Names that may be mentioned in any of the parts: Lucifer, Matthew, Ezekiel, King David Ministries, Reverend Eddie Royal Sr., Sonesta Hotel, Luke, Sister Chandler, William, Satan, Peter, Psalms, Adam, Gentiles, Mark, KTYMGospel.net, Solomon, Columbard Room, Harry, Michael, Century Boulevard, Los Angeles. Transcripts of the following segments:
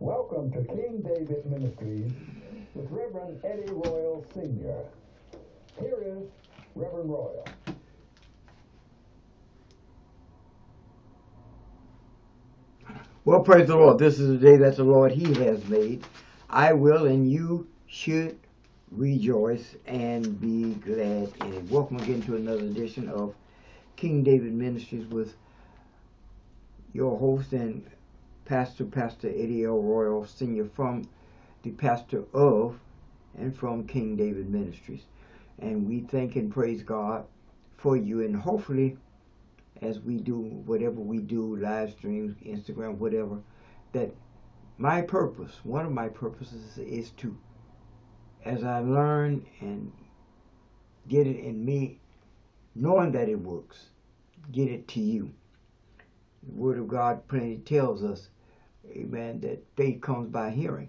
Welcome to King David Ministries with Reverend Eddie Royal Sr. Here is Reverend Royal. Well, praise the Lord. This is the day that the Lord He has made. I will and you should rejoice and be glad in it. Welcome again to another edition of King David Ministries with your host and pastor, Pastor Eddie Royal Sr., from the pastor of and from King David Ministries. And we thank and praise God for you. And hopefully, as we do whatever we do, live streams, Instagram, whatever, that my purpose, one of my purposes, is to, as I learn and get it in me, knowing that it works, get it to you. The Word of God plainly tells us, amen, that faith comes by hearing,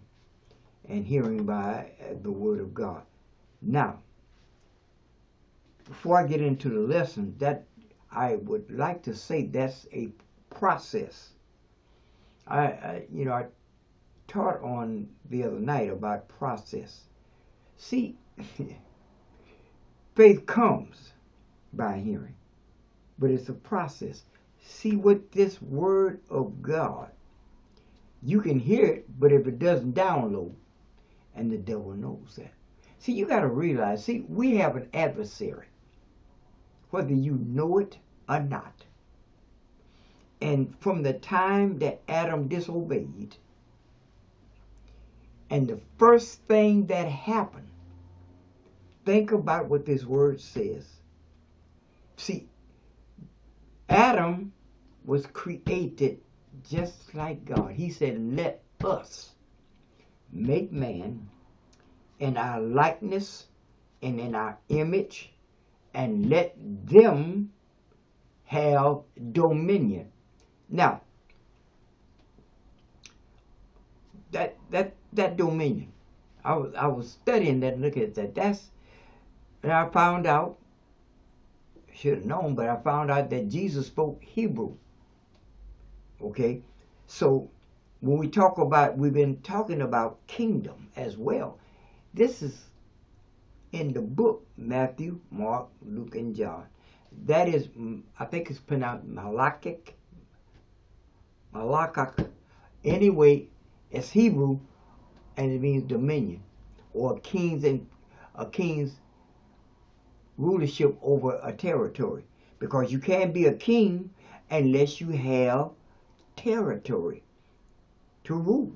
and hearing by the Word of God. Now, before I get into the lesson, that I would like to say that's a process. I taught on the other night about process. See, faith comes by hearing, but it's a process. See, with this Word of God, you can hear it, but if it doesn't download, and the devil knows that. See, you got to realize, see, we have an adversary, whether you know it or not. And from the time that Adam disobeyed, and the first thing that happened, think about what this Word says. See, Adam was created just like God. He said, let us make man in our likeness and in our image, and let them have dominion. Now, that dominion, I was studying that, looking at that. And I found out, should have known, but I found out that Jesus spoke Hebrew. Okay, so when we talk about, we've been talking about kingdom as well. This is in the book Matthew, Mark, Luke, and John. That is, I think it's pronounced malachic. Malachic. Anyway, it's Hebrew, and it means dominion, or kings and rulership over a territory, because you can't be a king unless you have territory to rule.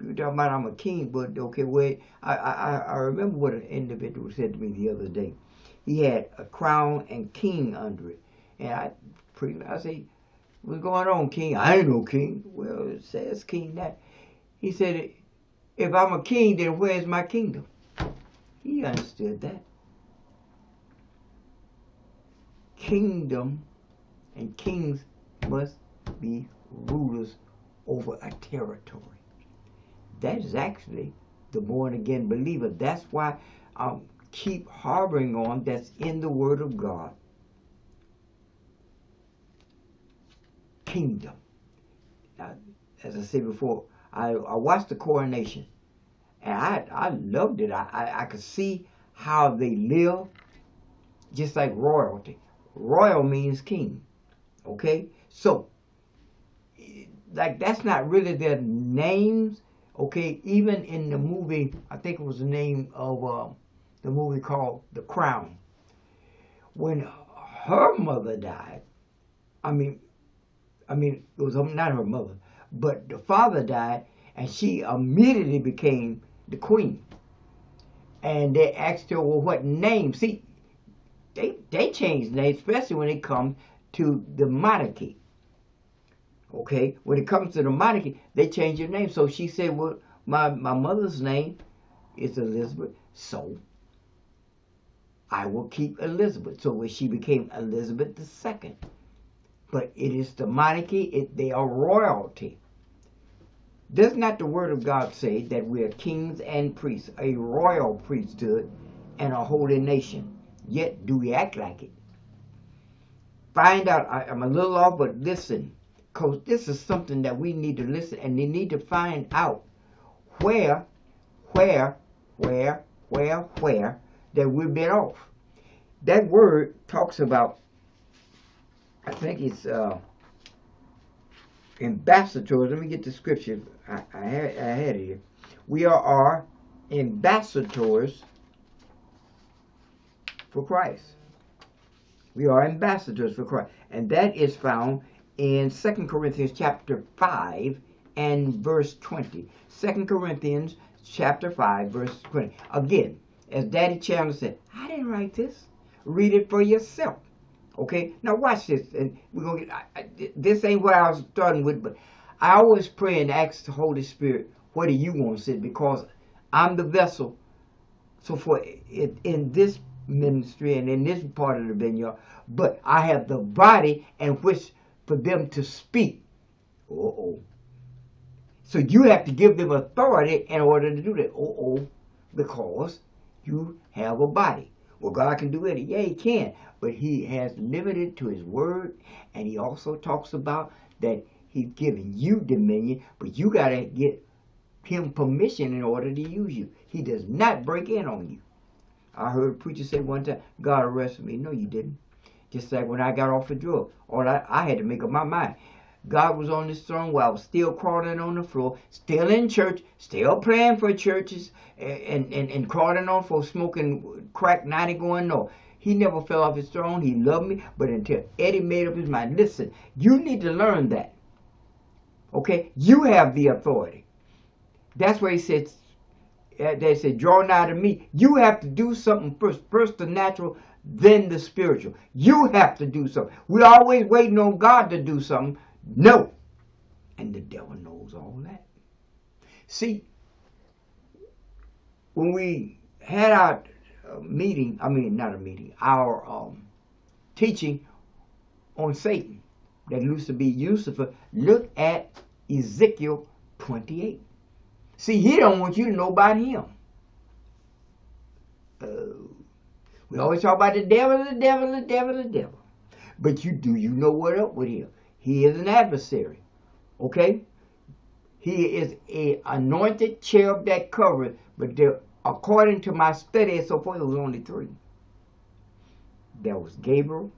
You're talking about I'm a king, but okay, wait. I remember what an individual said to me the other day. He had a crown and king under it, and I say, "What's going on, king? I ain't no king." Well, it says king that. He said, "If I'm a king, then where's my kingdom?" He understood that. Kingdom and kings must be rulers over a territory. That is actually the born again believer. That's why I keep harboring on that's in the Word of God. Kingdom. Now, as I said before, I watched the coronation, and I loved it. I could see how they live, just like royalty. Royal means king, okay? So, like, that's not really their names, okay? Even in the movie, I think it was the name of the movie called The Crown. When her mother died, I mean, it was not her mother, but the father died, and she immediately became the queen. And they asked her, well, what name? See, They change names, especially when it comes to the monarchy. Okay? When it comes to the monarchy, they change your name. So she said, well, my mother's name is Elizabeth, so I will keep Elizabeth. So when she became Elizabeth II. But it is the monarchy. They are royalty. Does not the Word of God say that we are kings and priests, a royal priesthood and a holy nation? Yet do we act like it? Find out. I'm a little off, but listen. because this is something that we need to listen, and they need to find out where that we've been off. That word talks about, I think it's ambassadors. Let me get the scripture. I had it here. We are our ambassadors for Christ. We are ambassadors for Christ. And that is found in 2 Corinthians chapter 5 and verse 20. 2 Corinthians chapter 5 verse 20. Again, as Daddy Chandler said, I didn't write this. Read it for yourself. Okay? Now watch this. And we're gonna get, this ain't what I was starting with, but I always pray and ask the Holy Spirit, what do you want to say? Because I'm the vessel. So for it, in this ministry and in this part of the vineyard, but I have the body and which for them to speak. Uh-oh. So you have to give them authority in order to do that. Uh-oh. Because you have a body. Well, God can do it. Yeah, he can. But he has limited to his word. And he also talks about that he's giving you dominion. But you got to get him permission in order to use you. He does not break in on you. I heard a preacher say one time, God arrested me. No, you didn't. Just like when I got off the drug. All I had to make up my mind. God was on this throne while I was still crawling on the floor, still in church, still praying for churches, and crawling on for smoking crack, 90 going no. He never fell off his throne. He loved me. But until Eddie made up his mind, listen, you need to learn that. Okay? You have the authority. That's where he says, they said, draw nigh to me. You have to do something first. First the natural, then the spiritual. You have to do something. We're always waiting on God to do something. No. And the devil knows all that. See, when we had our teaching on Satan, that Lucifer, look at Ezekiel 28. See, he don't want you to know about him. We always talk about the devil. But you know what up with him? He is an adversary, okay? He is an anointed cherub that covers, but there, according to my study and so forth, there was only three. There was Gabriel,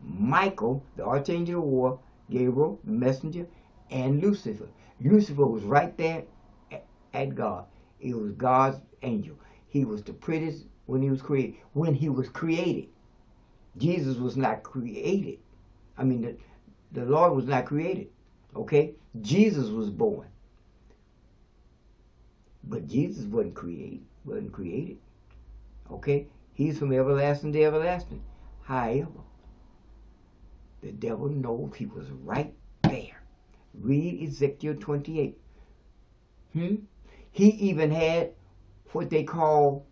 Michael, the archangel of war, Gabriel, the messenger, and Lucifer. Lucifer was right there at God. It was God's angel. He was the prettiest when he was created. Jesus was not created. I mean, the Lord was not created, okay? Jesus was born. But Jesus wasn't created, okay? He's from everlasting to everlasting. However, the devil knows he was right there. Read Ezekiel 28. He even had what they call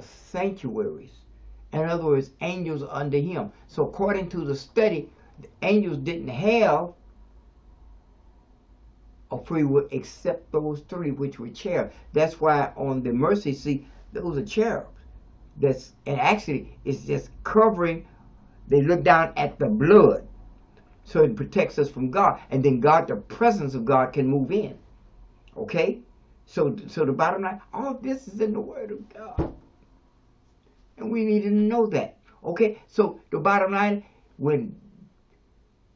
sanctuaries. In other words, angels under him. So according to the study, the angels didn't have a free will except those three which were cherubs. That's why on the mercy seat, those are cherubs. And actually, it's just covering. They look down at the blood. So it protects us from God. And then God, the presence of God can move in. Okay? So the bottom line, all this is in the Word of God. And we need to know that. Okay? So the bottom line, when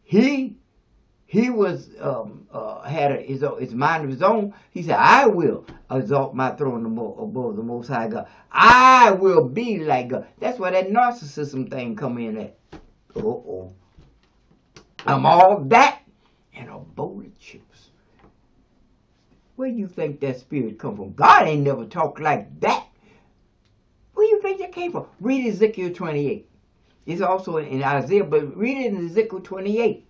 he was had his mind of his own, he said, I will exalt my throne above the Most High God. I will be like God. That's where that narcissism thing come in at. Uh-oh. I'm all that and a bowl of chips. Where you think that spirit come from? God ain't never talked like that. Where you think that came from? Read Ezekiel 28. It's also in Isaiah, but read it in Ezekiel 28.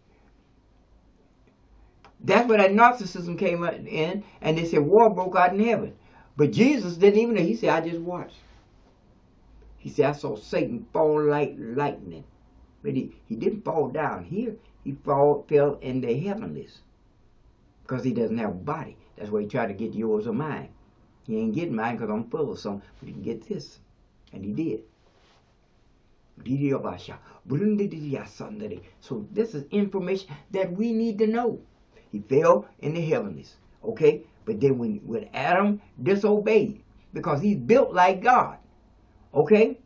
That's where that narcissism came in, and they said war broke out in heaven. But Jesus didn't even know. He said, I just watched. He said, I saw Satan fall like lightning. But he didn't fall down here. He fell in the heavenlies. Because he doesn't have a body. That's why he tried to get yours or mine. He ain't getting mine because I'm full of something. But he can get this. And he did. So this is information that we need to know. He fell in the heavenlies, okay? But then when Adam disobeyed, because he's built like God, okay?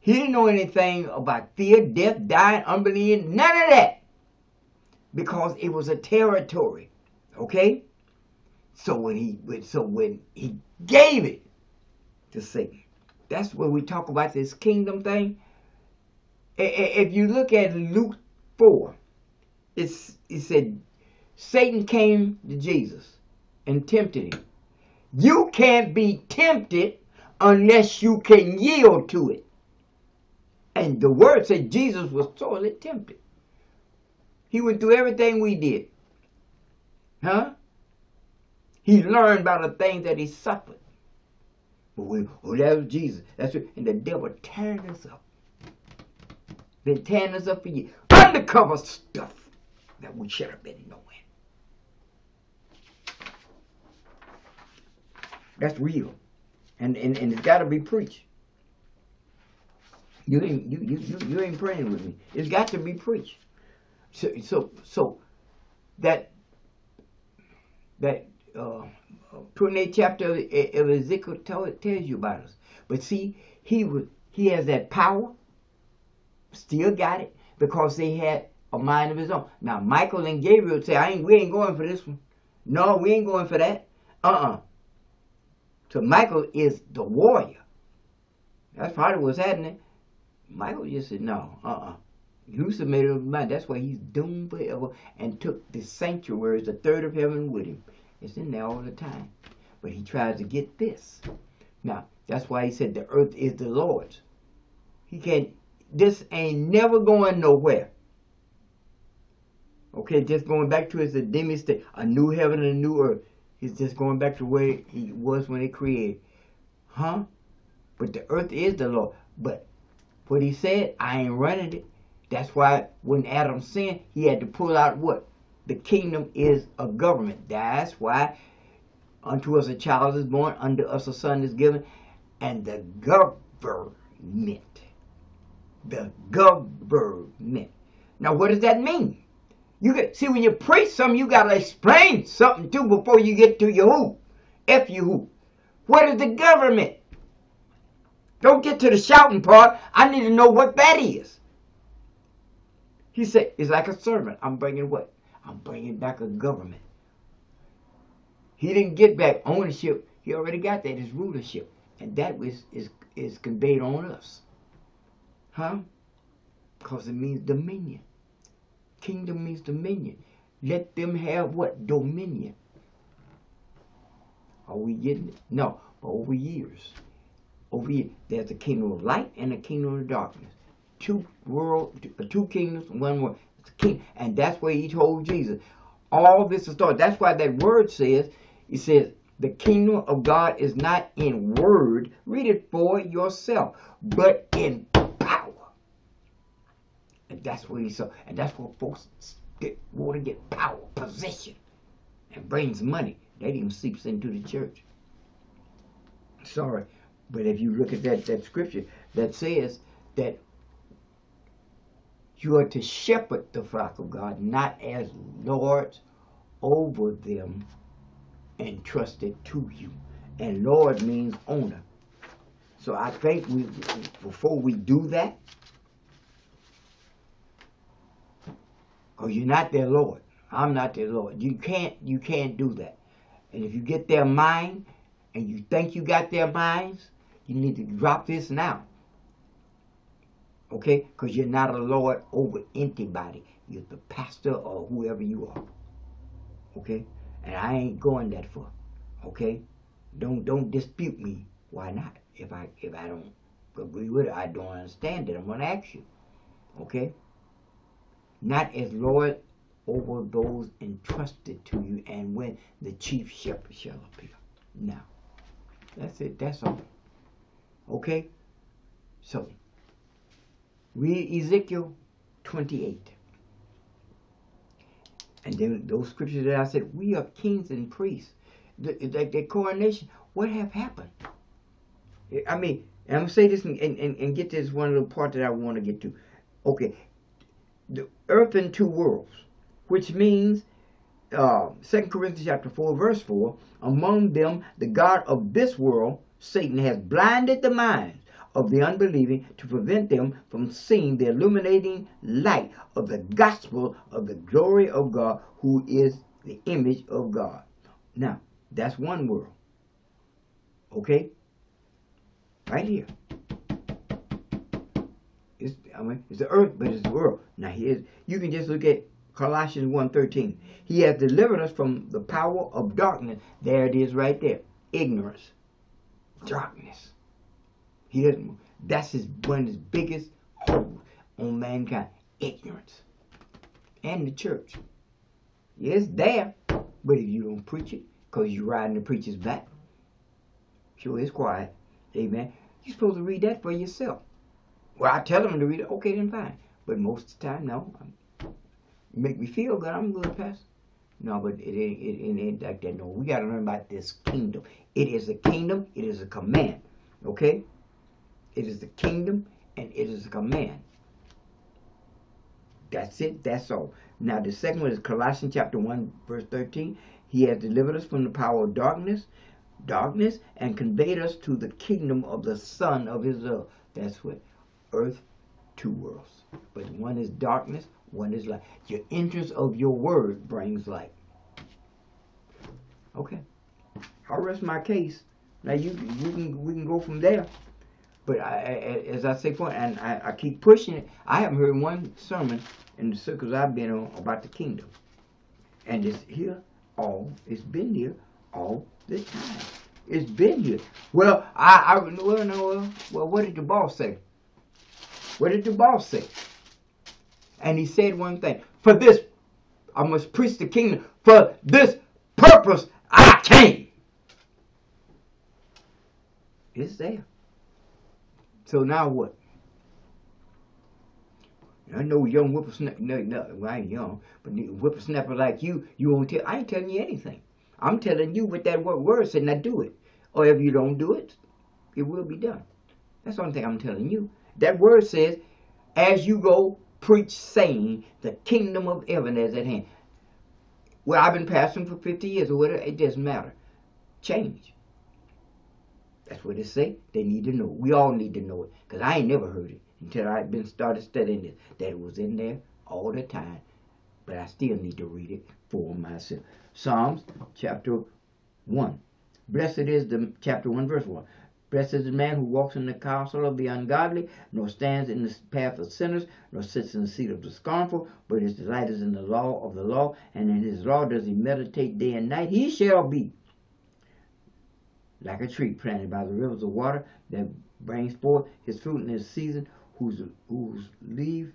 He didn't know anything about fear, death, dying, unbelief, none of that, because it was a territory, okay? So when he gave it to Satan, that's where we talk about this kingdom thing. If you look at Luke 4, it said, Satan came to Jesus and tempted him. You can't be tempted unless you can yield to it. And the word said Jesus was sorely tempted. He went through everything we did. Huh? He learned by the things that he suffered. But that was Jesus. That's what, and the devil tearing us up. Been tearing us up for years. Undercover stuff that we should have been knowing. That's real, and it's got to be preached. You ain't praying with me. It's got to be preached. So that 28th chapter of Ezekiel tells you about us. But see, he has that power. Still got it because they had a mind of his own. Now Michael and Gabriel say, we ain't going for this one. No, we ain't going for that. So Michael is the warrior. That's probably what's happening. Michael just said, no, Lucifer made up his mind. That's why he's doomed forever, and took the sanctuaries, the third of heaven, with him. It's in there all the time. But he tries to get this. Now, that's why he said the earth is the Lord's. He can't, this ain't never going nowhere. Okay, just going back to his Edenic state, a new heaven and a new earth. He's just going back to where he was when he created. Huh? But the earth is the Lord. But what he said, I ain't running it. That's why when Adam sinned, he had to pull out what? The kingdom is a government. That's why unto us a child is born, unto us a son is given. And the government. The government. Now what does that mean? You get, see, when you preach something, you got to explain something to before you get to your who. F you who. What is the government? Don't get to the shouting part. I need to know what that is. He said, it's like a servant. I'm bringing what? I'm bringing back a government. He didn't get back ownership. He already got that. It's rulership. And that is conveyed on us. Huh? Because it means dominion. Kingdom means dominion. Let them have what? Dominion. Are we getting it? No. Over years. Over years. There's the kingdom of light and the kingdom of darkness. Two kingdoms, one world. It's a king. And that's where he told Jesus. All this is started. That's why that word says, it says, the kingdom of God is not in word. Read it for yourself. But in power. And that's what he saw. And that's what folks want to get power, possession, and brings money. That even seeps into the church. Sorry. But if you look at that scripture that says that you are to shepherd the flock of God, not as lords over them, entrusted to you. And lord means owner. So I think before we do that, because you're not their Lord. I'm not their Lord. You can't do that. And if you get their mind, and you think you got their minds, you need to drop this now. Okay? Because you're not a Lord over anybody. You're the pastor or whoever you are. Okay? And I ain't going that far. Okay? Don't dispute me. Why not? If I don't agree with it, I don't understand it. I'm going to ask you. Okay? Not as Lord over those entrusted to you, and when the chief shepherd shall appear. Now, that's it. That's all. Okay? So, read Ezekiel 28. And then those scriptures that I said, we are kings and priests. The coronation, what have happened? I mean, And I'm going to say this and get this one little part that I want to get to. Okay. The earth in two worlds, which means 2 Corinthians chapter 4, verse 4, among them the god of this world, Satan, has blinded the minds of the unbelieving to prevent them from seeing the illuminating light of the gospel of the glory of God, who is the image of God. Now, that's one world. Okay? Right here. It's, I mean, it's the earth, but it's the world. Now, here's, you can just look at Colossians 1:13. He has delivered us from the power of darkness. There it is right there. Ignorance. Darkness. He doesn't. That's his, one of his biggest hold on mankind. Ignorance. And the church. Yeah, it's there. But if you don't preach it, because you're riding the preacher's back, sure it's quiet. Amen. You're supposed to read that for yourself. Well, I tell them to read it. Okay, then fine. But most of the time, no. You make me feel good. I'm good, Pastor. No, but it ain't like that. No, we got to learn about this kingdom. It is a kingdom. It is a command. Okay? It is the kingdom, and it is a command. That's it. That's all. Now, the second one is Colossians chapter 1, verse 13. He has delivered us from the power of darkness, and conveyed us to the kingdom of the Son of His love. That's what. Earth, two worlds. But one is darkness, one is light. Your interest of your word brings light. Okay. I'll rest my case. Now, we can go from there. But as I say, and I keep pushing it, I haven't heard one sermon in the circles I've been on about the kingdom. And it's here all, it's been here all this time. It's been here. Well, well, what did the boss say? What did the boss say? And he said one thing. For this, I must preach the kingdom. For this purpose, I came. It's there. So now what? I know young whippersnapper, no, I ain't young, but whippersnapper like you, you won't tell, I ain't telling you anything. I'm telling you what that word said, now do it. Or if you don't do it, it will be done. That's the only thing I'm telling you. That word says, as you go, preach saying, the kingdom of heaven is at hand. Well, I've been pastoring for 50 years or whatever, it doesn't matter. Change. That's what they say. They need to know. We all need to know it. Because I ain't never heard it until I started studying it. That it was in there all the time. But I still need to read it for myself. Psalms chapter 1. Blessed is the, chapter 1 verse 1. Blessed is the man who walks in the counsel of the ungodly, nor stands in the path of sinners, nor sits in the seat of the scornful, but his delight is in the law of the Lord, and in his law does he meditate day and night. He shall be like a tree planted by the rivers of water that brings forth his fruit in his season, whose leaf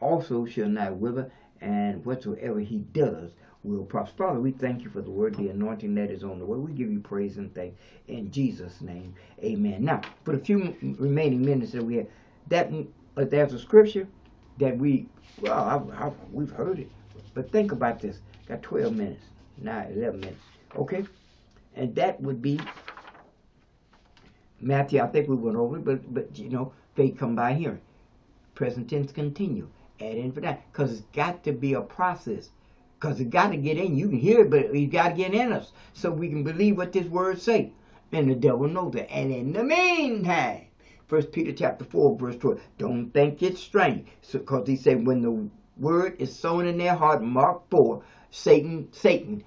also shall not wither, and whatsoever he does will prosper. Father, we thank you for the word, the anointing that is on the way. We give you praise and thanks in Jesus' name. Amen. Now, for the few remaining minutes that we have, there's a scripture that we've heard it. But think about this. Got 12 minutes. Now 11 minutes. Okay? And that would be Matthew. I think we went over it, but you know, faith come by hearing. Present tense continue. Add in for that. Because it's got to be a process. Because it got to get in. You can hear it, but it got to get in us. So we can believe what this word say. And the devil knows that. And in the meantime, 1 Peter chapter 4, verse 12. Don't think it's strange. Because he said, when the word is sown in their heart, Mark 4, Satan,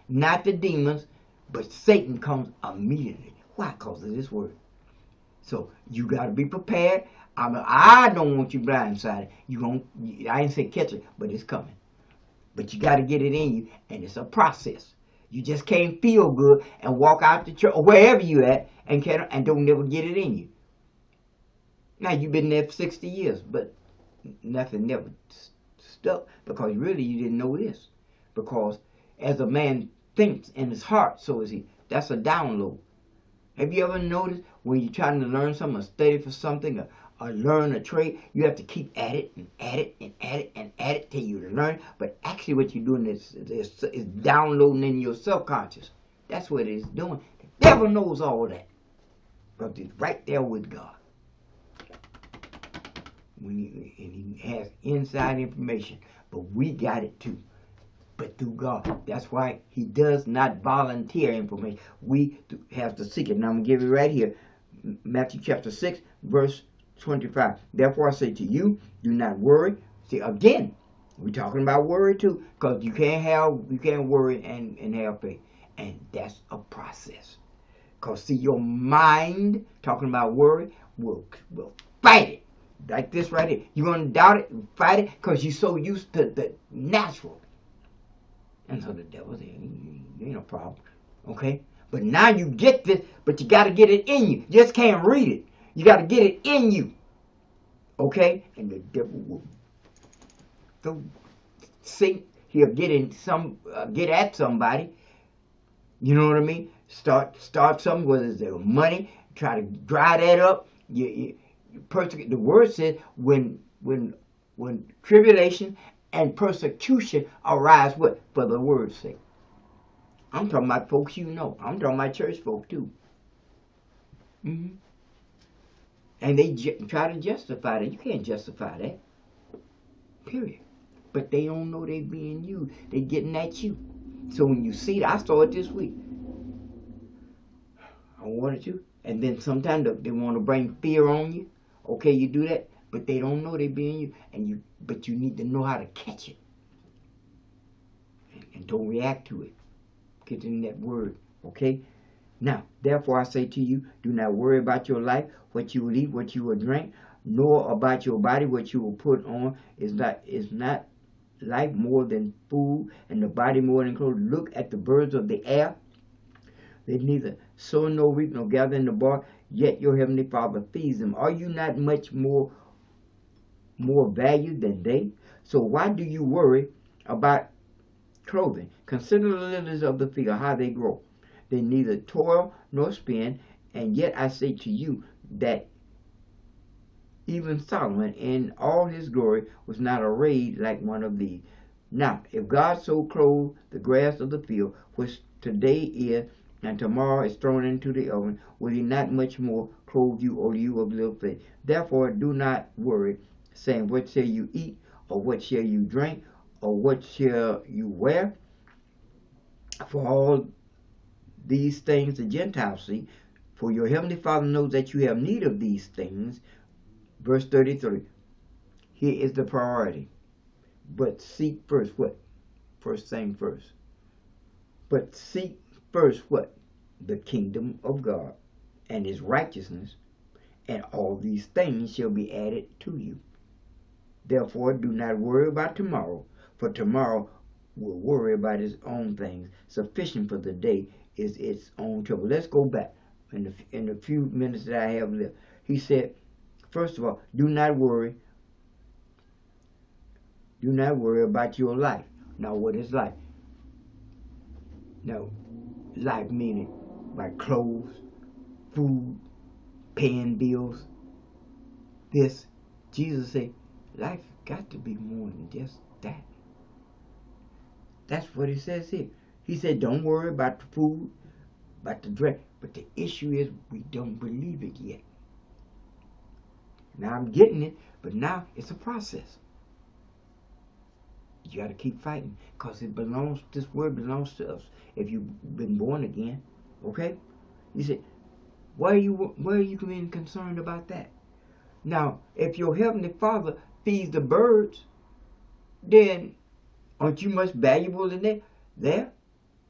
not the demons, but Satan comes immediately. Why? Because of this word. So you got to be prepared. I don't want you blindsided. I ain't say catch it, but it's coming. But you got to get it in you, and it's a process. You just can't feel good and walk out the church or wherever you at and don't never get it in you. Now, you've been there for 60 years, but nothing never stuck because really you didn't know this. Because as a man thinks in his heart, so is he. That's a download. Have you ever noticed when you're trying to learn something or study for something or learn a trade, you have to keep at it and at it and at it and at it till you learn. But actually what you're doing is downloading in your subconscious. That's what it is doing. The devil knows all that. But it's right there with God. and he has inside information, but we got it too, but through God. That's why he does not volunteer information. We have to seek it. And I'm going to give it right here. Matthew chapter 6, verse 25. Therefore I say to you, do not worry. See, again, we're talking about worry too, because you can't worry and have faith. And that's a process. Because see, your mind, talking about worry, will fight it. Like this right here. You're going to doubt it and fight it because you're so used to the natural. And so the devil's there, ain't no problem. Okay? But now you get this, but you got to get it in you. You just can't read it. You got to get it in you. Okay? And the devil will sink. He'll get in some, get at somebody. You know what I mean? Start something, whether it's their money, try to dry that up. You persecute. The word says when tribulation and persecution arise, what? For the word's sake. I'm talking about folks you know. I'm talking about church folk too. Mm-hmm. And they try to justify that. You can't justify that. Period. But they don't know they're being used. They're getting at you. So when you see that, I saw it this week. I wanted to. And then sometimes they want to bring fear on you. Okay, you do that. But they don't know they're being you. But you need to know how to catch it. And don't react to it. Get in that word. Okay? Now, therefore I say to you, do not worry about your life, what you will eat, what you will drink, nor about your body, what you will put on. Is not life more than food, and the body more than clothes. Look at the birds of the air. They neither sow nor reap nor gather in the barn, yet your heavenly Father feeds them. Are you not much more valued than they? So why do you worry about clothing? Consider the lilies of the field, how they grow. They neither toil nor spin, and yet I say to you that even Solomon in all his glory was not arrayed like one of these. Now, if God so clothed the grass of the field, which today is and tomorrow is thrown into the oven, will he not much more clothe you, O you of little faith? Therefore do not worry, saying, what shall you eat, or what shall you drink, or what shall you wear? For all these things the Gentiles seek, for your heavenly Father knows that you have need of these things. Verse 33. Here is the priority. But seek first what? First thing first. But seek first what? The kingdom of God and his righteousness, and all these things shall be added to you. Therefore do not worry about tomorrow, for tomorrow will worry about its own things. Sufficient for the day is its own trouble. Let's go back in the few minutes that I have left. He said, first of all, do not worry. Do not worry about your life. Now, what is life? Now, life meaning by clothes, food, paying bills. This, Jesus said, life got to be more than just that. That's what he says here. He said, don't worry about the food, about the drink. But the issue is we don't believe it yet. Now I'm getting it, but now it's a process. You got to keep fighting, because it belongs, this word belongs to us. If you've been born again, okay? You say, why are you being concerned about that? Now, if your heavenly Father feeds the birds, then aren't you much valuable than that?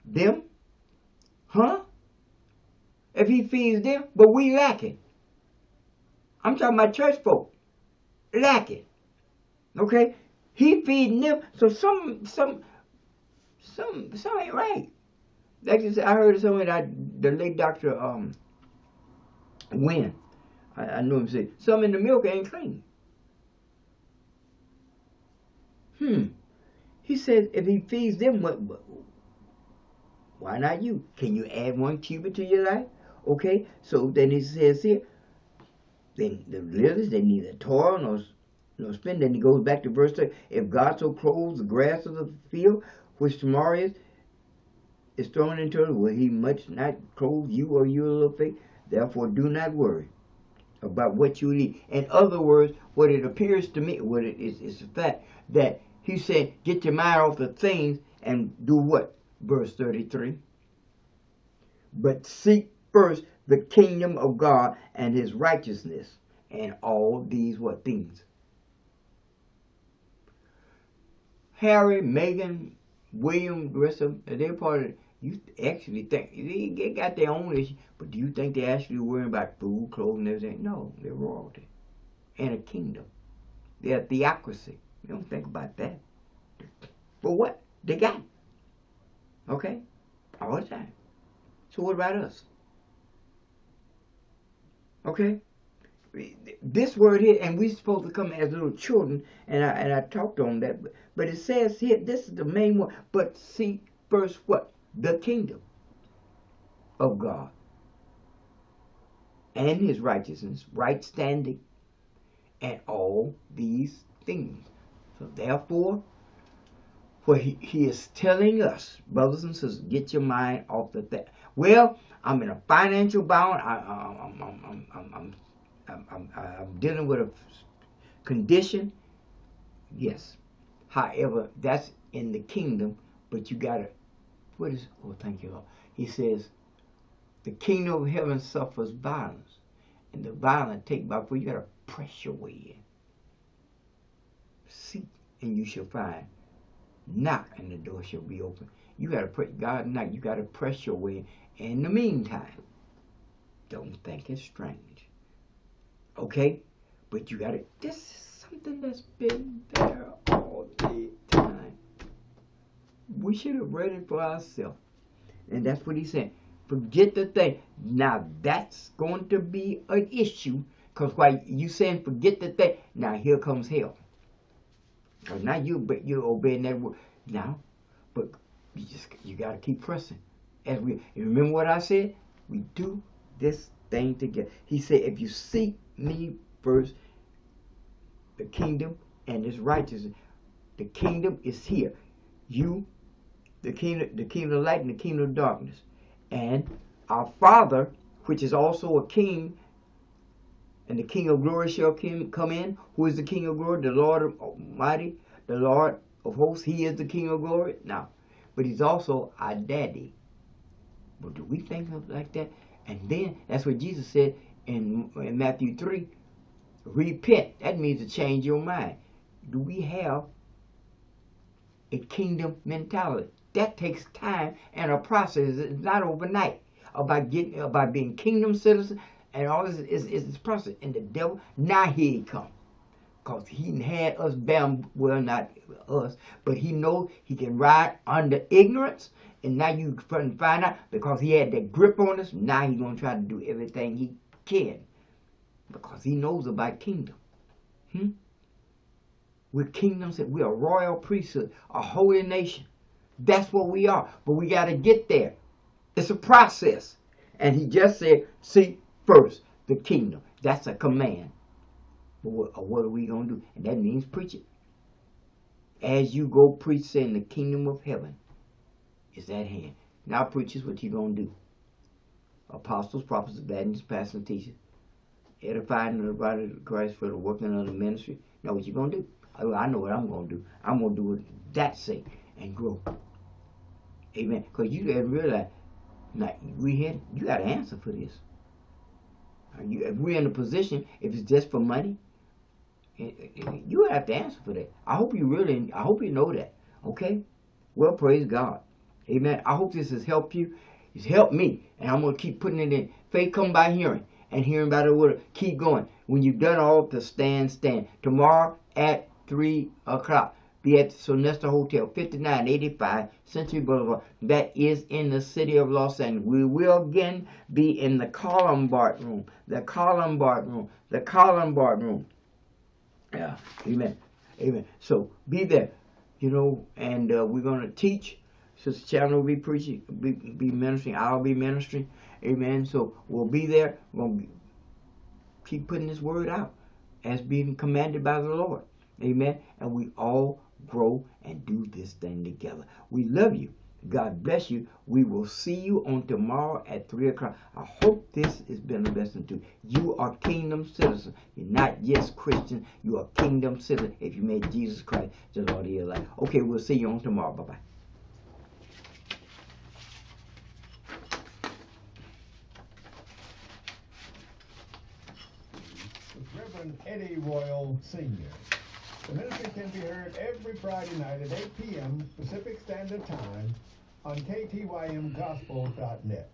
Them? Huh? If he feeds them, but we lacking. I'm talking about church folk. Lacking. Okay? He feeding them, so some ain't right. Like I said, I heard somewhere that the late Dr. Wynn, I knew him say, some in the milk ain't clean. He says, if he feeds them, what? Why not you? Can you add one cubit to your life? Okay, so then he says here, then the lilies, they neither toil nor spin. Then he goes back to verse 3. If God so clothes the grass of the field, which tomorrow is thrown into it, will he much not clothe you, or you a little faith? Therefore do not worry, about what you need. In other words, what it appears to me, what it is a fact, that he said, get your mind off the things and do what? Verse 33. But seek first the kingdom of God and his righteousness, and all these what things? Harry, Meghan, William, the rest of them, they're part of it. You actually think, they got their own issue, but do you think they're actually worrying about food, clothing, and everything? No, they're royalty and a kingdom. They're a theocracy. You don't think about that. But what? They got it. Okay? All the time. So what about us? Okay? This word here, and we're supposed to come as little children, and I talked on that, but it says here, this is the main one, but see first what? The kingdom of God and his righteousness, right standing, and all these things. So therefore, for he is telling us, brothers and sisters, get your mind off the thing. Well, I'm in a financial bound. I'm dealing with a condition. Yes. However, that's in the kingdom, but you gotta. What is, oh, thank you, Lord. He says, the kingdom of heaven suffers violence, and the violent take by force. You got to press your way in. Seek, and you shall find. Knock, and the door shall be open. You got to pray, God, knock. You got to press your way in. In the meantime, don't think it's strange. Okay? But you got to, this is something that's been there all the time. We should have read it for ourselves. And that's what he's saying. Forget the thing. Now, that's going to be an issue. Because while you saying forget the thing, now here comes hell. Because now you're obeying that word. Now, but you got to keep pressing. As we, you remember what I said? We do this thing together. He said, if you seek me first, the kingdom and its righteousness. The kingdom is here. You, the kingdom of light and the kingdom of darkness. And our Father, which is also a king, and the King of glory shall come in. Who is the King of glory? The Lord Almighty, the Lord of hosts. He is the King of glory. Now, but he's also our daddy. But do we think of like that? And then, that's what Jesus said in Matthew 3. Repent. That means to change your mind. Do we have a kingdom mentality? That takes time and a process. It's not overnight. About being kingdom citizens and all this is this process. And the devil, now here he comes. Because he had us bam, well, not us, but he knows he can ride under ignorance. And now you find out, because he had that grip on us, now he's going to try to do everything he can. Because he knows about kingdom. We're kingdoms, we're a royal priesthood, a holy nation. That's what we are. But we got to get there. It's a process. And he just said, seek first the kingdom. That's a command. But what are we going to do? And that means preach it. As you go preach, saying the kingdom of heaven is at hand. Now preachers, what you going to do? Apostles, prophets, evangelists, pastors, and teachers. Edifying the body of Christ for the working of the ministry. Now what you going to do? I know what I'm going to do. I'm going to do it that sake and grow. Amen. Because you didn't realize, like, you got to answer for this. If we're in a position, if it's just for money, you have to answer for that. I hope you know that. Okay? Well, praise God. Amen. I hope this has helped you. It's helped me. And I'm going to keep putting it in. Faith come by hearing. And hearing by the word. Keep going. When you've done all to stand, stand. Tomorrow at 3 o'clock. Be at the Sonesta Hotel, 5985 Century Boulevard. That is in the city of Los Angeles. We will again be in the Columbard Room. The Columbard Room. The Columbard Room. Yeah. Amen. Amen. So, be there. You know, and we're going to teach. Sister Chandler will be preaching, be ministering. I'll be ministering. Amen. So, we'll be there. We're going to keep putting this word out. As being commanded by the Lord. Amen. And we all grow and do this thing together. We love you. God bless you. We will see you on tomorrow at 3 o'clock. I hope this has been a blessing to you. You are kingdom citizens. You're not just Christian. You are kingdom citizens if you made Jesus Christ the Lord of your life. Okay, we'll see you on tomorrow. Bye-bye. Reverend Eddie Royal Sr. The ministry can be heard every Friday night at 8 p.m. Pacific Standard Time on KTYMGospel.net.